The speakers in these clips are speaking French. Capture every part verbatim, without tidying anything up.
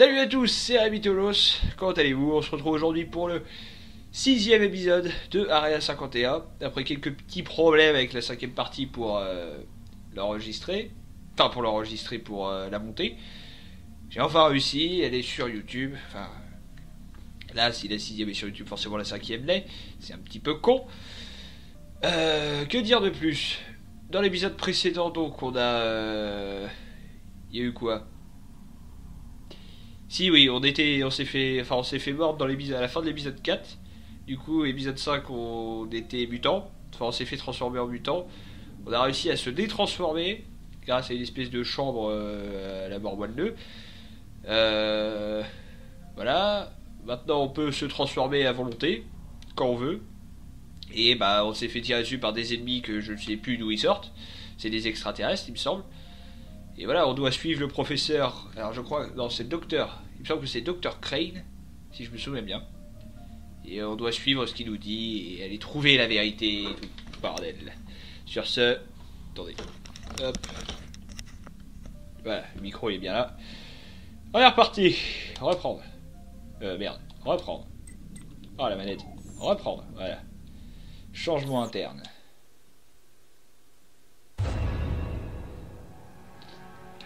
Salut à tous, c'est Rabitolos. Comment allez-vous? On se retrouve aujourd'hui pour le sixième épisode de Area cinquante et un. Après quelques petits problèmes avec la cinquième partie pour euh, l'enregistrer, enfin pour l'enregistrer, pour euh, la monter, j'ai enfin réussi. Elle est sur YouTube. Enfin, là, si la sixième est sur YouTube, forcément la cinquième l'est. C'est un petit peu con. Euh, que dire de plus? Dans l'épisode précédent, donc, on a... Euh... Il y a eu quoi? Si, oui, on était, on s'est fait... Enfin, on s'est fait mordre dans l'épisode, à la fin de l'épisode quatre. Du coup, épisode cinq, on était mutant. Enfin, on s'est fait transformer en mutant. On a réussi à se détransformer grâce à une espèce de chambre euh, à la mort moelleux. Euh... Voilà. Maintenant, on peut se transformer à volonté, quand on veut. Et bah, on s'est fait tirer dessus par des ennemis que je ne sais plus d'où ils sortent. C'est des extraterrestres, il me semble. Et voilà, on doit suivre le professeur. Alors je crois, non, c'est le docteur. Il me semble que c'est Dr Crane, si je me souviens bien. Et on doit suivre ce qu'il nous dit et aller trouver la vérité et tout. Bordel. Sur ce, attendez. Hop. Voilà, le micro il est bien là. On est reparti. Reprendre. Euh, merde. Reprendre. Oh, la manette. Reprendre. Voilà. Changement interne.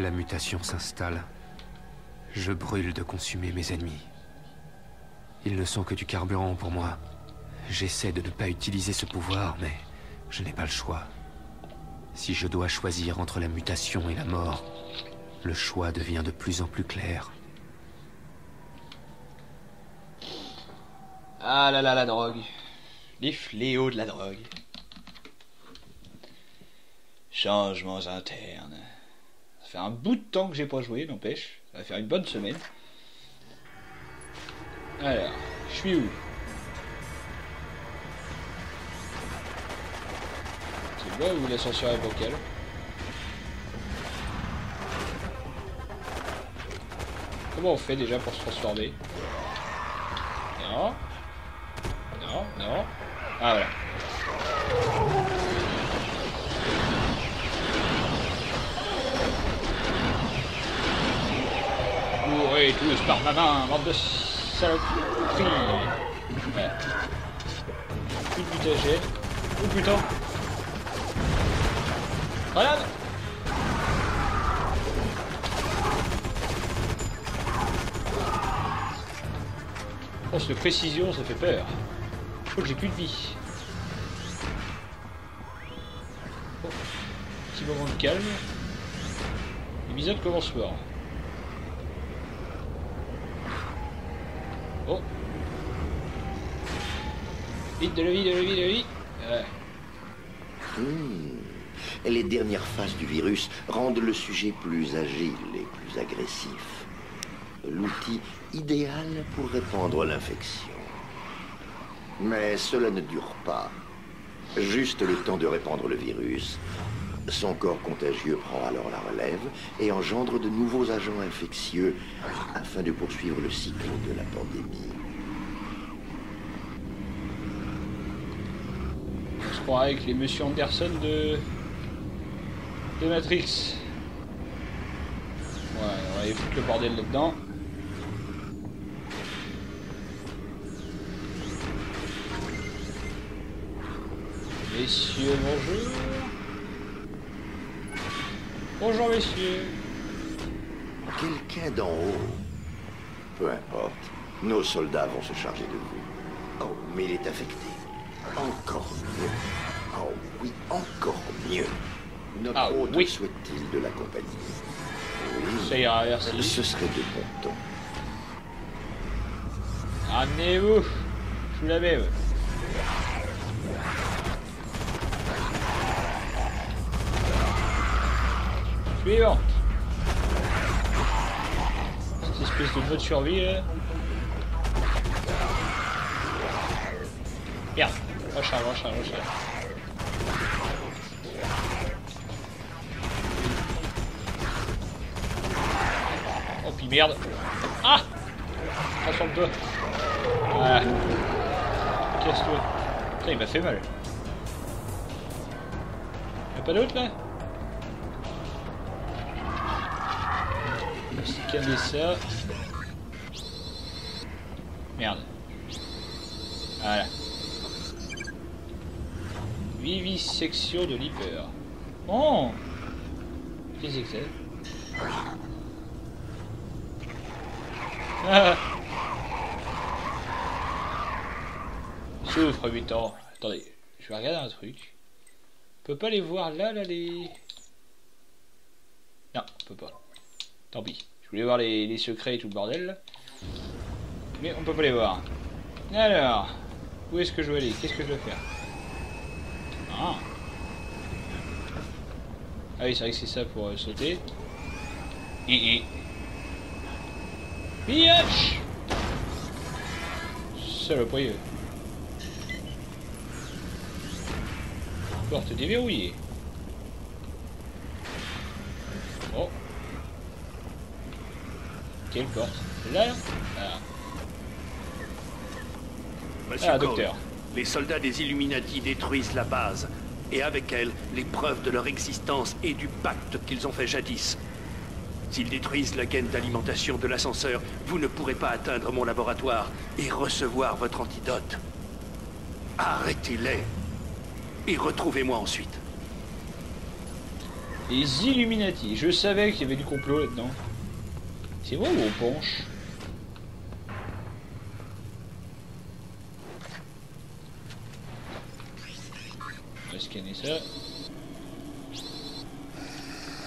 La mutation s'installe. Je brûle de consumer mes ennemis. Ils ne sont que du carburant pour moi. J'essaie de ne pas utiliser ce pouvoir, mais je n'ai pas le choix. Si je dois choisir entre la mutation et la mort, le choix devient de plus en plus clair. Ah là là, la drogue. Les fléaux de la drogue. Changements internes. Ça fait un bout de temps que j'ai pas joué, n'empêche. Ça va faire une bonne semaine. Alors, je suis où? C'est bon ou l'ascenseur est bancal? Comment on fait déjà pour se transformer? Non. Non, non. Ah voilà. Mourrez tous par ma main, bande de saloperies. Voilà. Une butagelle. Oh putain. Voilà. Oh, cette précision, ça fait peur. Je crois que j'ai plus de vie. Oh, petit moment de calme. L'épisode commence fort. Oh. Vite de la vie, de la vie, de la vie. Ouais. Mmh. Les dernières phases du virus rendent le sujet plus agile et plus agressif. L'outil idéal pour répandre l'infection. Mais cela ne dure pas. Juste le temps de répandre le virus. Son corps contagieux prend alors la relève et engendre de nouveaux agents infectieux afin de poursuivre le cycle de la pandémie. Je crois avec les Monsieur Anderson de... de Matrix. Ouais, on va aller foutre le bordel là-dedans. Messieurs, bonjour. Bonjour, messieurs. Quelqu'un d'en haut. Peu importe. Nos soldats vont se charger de vous. Oh, mais il est affecté. Encore mieux. Oh oui, encore mieux. Notre ah, hôte oui. Souhaite-t-il de l'accompagner? Oui. Ça ira, merci. Ce serait de bon temps. Ramenez-vous. Je vous la mets. Suivante. Cette espèce de mode survie là. Merde, recharge, recharge, recharge. Oh puis merde. Ah, rassemble-toi. Voilà. Casse-toi. Putain, il m'a fait mal. Y'a pas d'autre là? Calmez ça. Merde. Voilà. Vivisection de l'hyper. Oh! Qu'est-ce que c'est? Ah. Souffre huit ans. Attendez, je vais regarder un truc. On peut pas les voir là, là, les... Non, on peut pas. Tant pis. Je voulais voir les, les secrets et tout le bordel. Mais on peut pas les voir. Alors, où est-ce que je vais aller? Qu'est-ce que je dois faire? Ah, ah oui, c'est vrai que c'est ça pour euh, sauter. Et, et... Biatch! Salopoyeux. Porte déverrouillée. Oh. Quelle porte? Là? Ah. Monsieur ah, Cole, docteur. Les soldats des Illuminati détruisent la base, et avec elle, les preuves de leur existence et du pacte qu'ils ont fait jadis. S'ils détruisent la gaine d'alimentation de l'ascenseur, vous ne pourrez pas atteindre mon laboratoire et recevoir votre antidote. Arrêtez-les et retrouvez-moi ensuite. Les Illuminati, je savais qu'il y avait du complot là-dedans. C'est vrai ou on penche? On va scanner ça.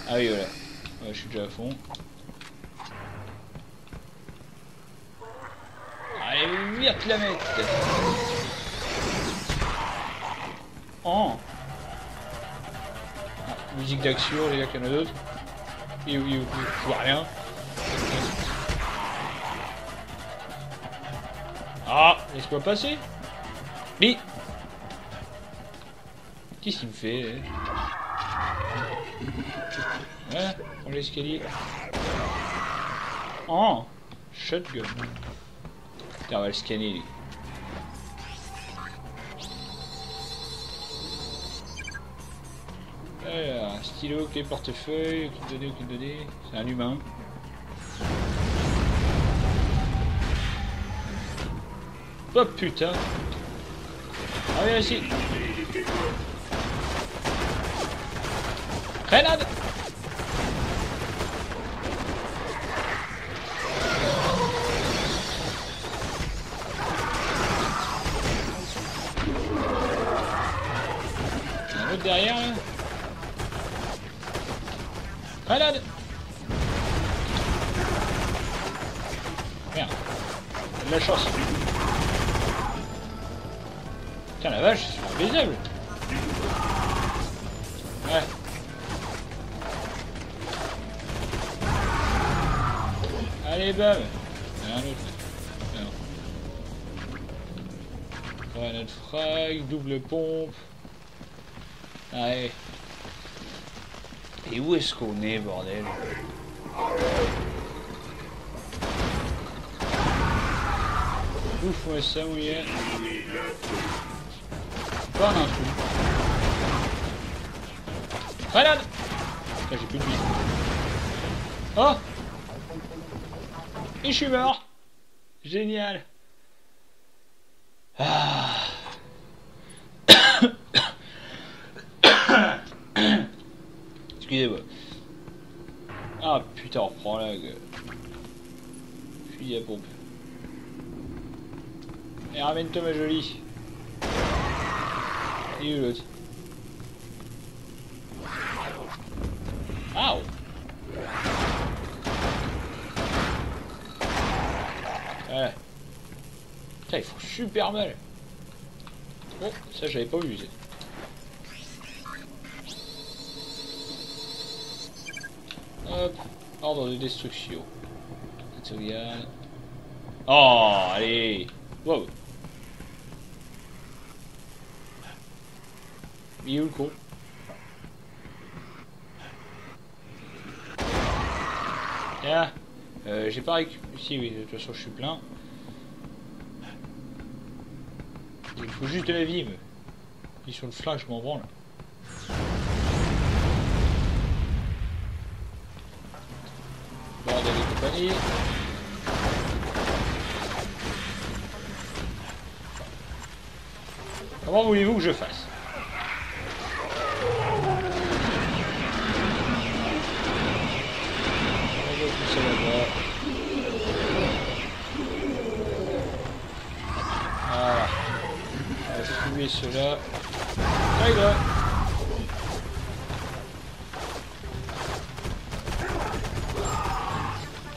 Ah oui, voilà. Ouais, je suis déjà à fond. Allez, merde la mette. Oh ah, musique d'action, les gars, qu'il y en a d'autres. Et oui, je vois rien. Ah, laisse-moi passer. Bi. Qu'est-ce qu'il me fait là? Voilà, on l'escalier. Oh, shotgun. Putain, on va le scanner lui. Alors, stylo, clé, portefeuille, aucune donnée, aucune donnée. C'est un humain. Oh putain. Ah, viens ici. Grenade. Derrière là. Malade. Merde. De la chance. Tiens la vache, c'est baisable. Ouais. Allez bam. Il y en a un autre. Ouais, notre frag, double pompe. Allez. Et où est-ce qu'on est, bordel? Ouf, ouais, ça, où il est? Pas un coup. Grenade! J'ai plus de vie. Oh! Et je suis mort! Génial! Ah! Excusez-moi. Ah putain, on reprend la gueule. Fuis à pompe. Et ramène-toi ma jolie. Et où l'autre? Aouh. Voilà. Putain, ils font super mal. Bon, oh, ça j'avais pas vu. Hop, ordre de destruction. Petite sauvegarde. Oh, allez. Wow. Il est où le con? Ah, euh, j'ai pas récupéré. Si, oui, de toute façon, je suis plein. Il me faut juste de la vie, mais. Ils sont le flingue, je m'en branle. Bordel et compagnie. Comment voulez-vous que je fasse? Voilà. On va distribuer cela. Allez là.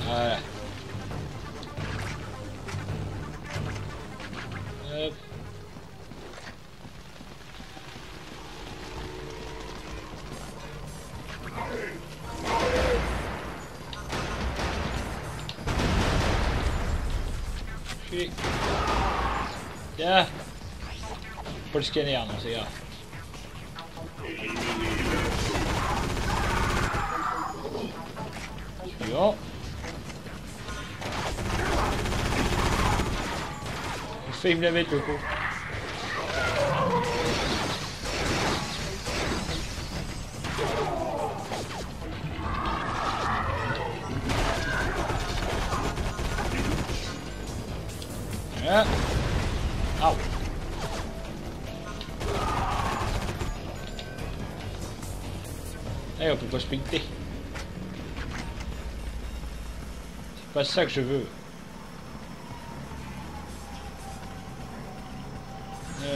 Voilà. Hop. Okay. Yeah. Pas le scanner, non, c'est grave. Suivant. Il fait me la mettre, le coup. Voilà. Ah. Eh, on peut pas sprinter. C'est pas ça que je veux. Yeah.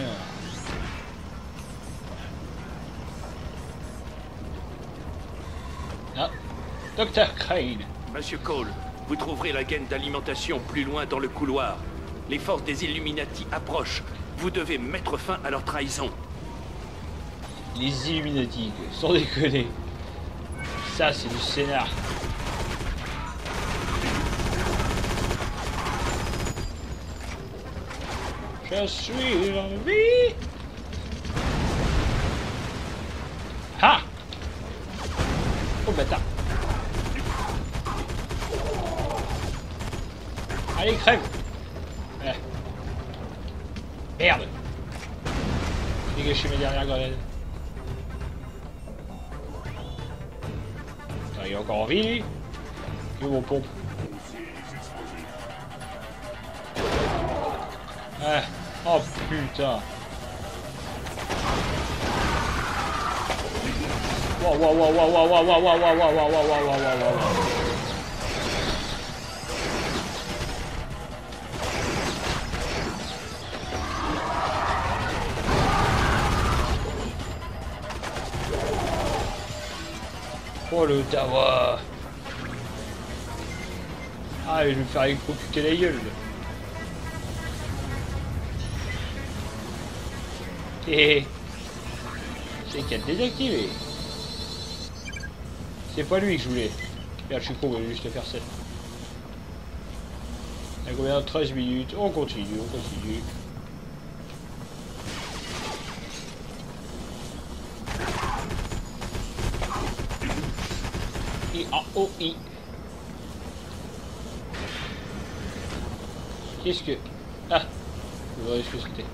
Ah. Docteur Crane. Monsieur Cole, vous trouverez la gaine d'alimentation plus loin dans le couloir. Les forces des Illuminati approchent. Vous devez mettre fin à leur trahison. Les Illuminati, sans déconner. Ça, c'est du scénar. Je suis en vie. Ah! Oh, bâtard. Allez, crève. Merde! J'ai gâché mes dernières grenades. Il est encore en vie. Que mon pompe. Ah. Oh putain. Wow wow wow wow wow wow wow wow wow wow wow wow wow wow. Oh le tawa. Ah, il va me faire électrocuter la gueule. Et c'est qu'il a désactivé. C'est pas lui que je voulais. Merde, je suis con, je vais juste faire ça. Il y a combien de treize minutes? On continue, on continue. Oh, i. Qu'est-ce que... Ah, je vais ce que c'était.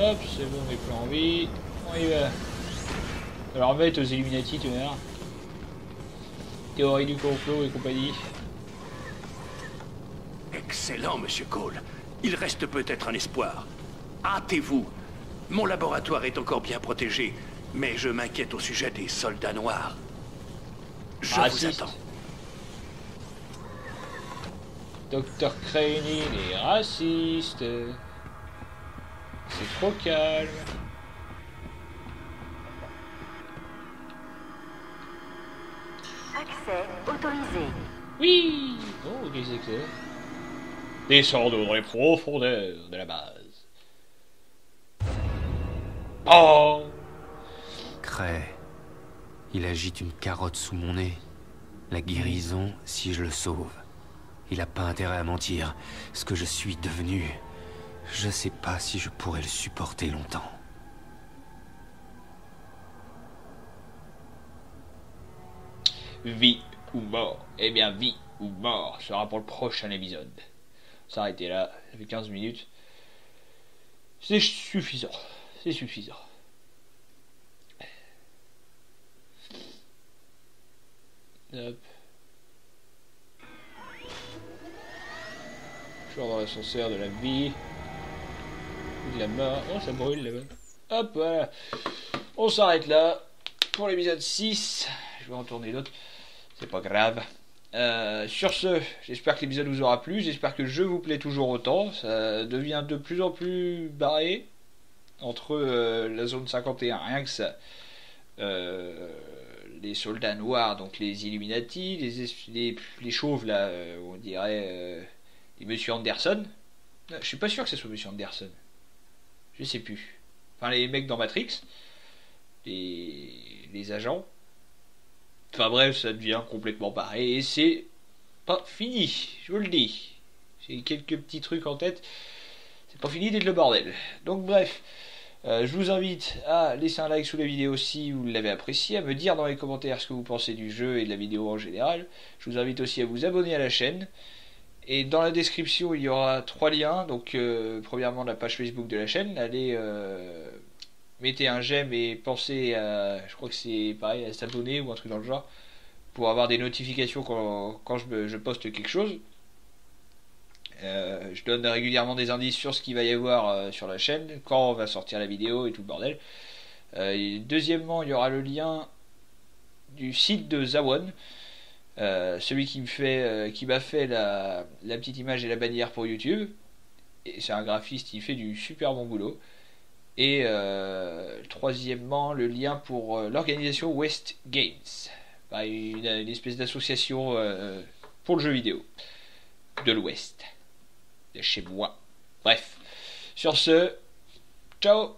Hop, c'est bon, mes plans en vie. On y va. Alors, on va être aux Illuminati, tout à théorie du complot et compagnie. Excellent, monsieur Cole. Il reste peut-être un espoir. Hâtez-vous. Mon laboratoire est encore bien protégé, mais je m'inquiète au sujet des soldats noirs. Je vous attends. Docteur Crane, il est raciste. C'est trop calme. Accès autorisé. Oui. Oh, des accès. Descendons dans les profondeurs de la base. Oh. Crane. Il agite une carotte sous mon nez. La guérison, si je le sauve. Il n'a pas intérêt à mentir. Ce que je suis devenu, je sais pas si je pourrais le supporter longtemps. Vie ou mort. Eh bien, vie ou mort sera pour le prochain épisode. S'arrêter là, ça fait quinze minutes. C'est suffisant. C'est suffisant. Hop. Toujours dans l'ascenseur de la vie. brûle là-bas. Oh, ça brûle là-bas. Hop, voilà. On s'arrête là pour l'épisode six. Je vais en tourner d'autres. C'est pas grave. Euh, sur ce, j'espère que l'épisode vous aura plu. J'espère que je vous plais toujours autant. Ça devient de plus en plus barré entre euh, la zone cinquante et un, rien que ça. Euh, les soldats noirs, donc les Illuminati, les, les, les chauves, là, euh, on dirait euh, les Monsieur Anderson. Je suis pas sûr que ce soit Monsieur Anderson. Je sais plus. Enfin, les mecs dans Matrix, les, les agents. Enfin bref, ça devient complètement pareil et c'est pas fini, je vous le dis. J'ai quelques petits trucs en tête, c'est pas fini d'être le bordel. Donc bref, euh, je vous invite à laisser un like sous la vidéo si vous l'avez apprécié, à me dire dans les commentaires ce que vous pensez du jeu et de la vidéo en général. Je vous invite aussi à vous abonner à la chaîne. Et dans la description, il y aura trois liens. Donc euh, premièrement, la page Facebook de la chaîne, allez... Euh mettez un j'aime et pensez à, je crois que c'est pareil, à s'abonner ou un truc dans le genre pour avoir des notifications quand, quand je, me, je poste quelque chose. Euh, je donne régulièrement des indices sur ce qu'il va y avoir euh, sur la chaîne, quand on va sortir la vidéo et tout le bordel. Euh, et deuxièmement, il y aura le lien du site de Zawon, euh, celui qui me fait, euh, qui m'a fait la, la petite image et la bannière pour YouTube. Et c'est un graphiste, il fait du super bon boulot. Et euh, troisièmement, le lien pour euh, l'organisation West Games, bah, une, une espèce d'association euh, pour le jeu vidéo de l'Ouest, de chez moi. Bref, sur ce, ciao.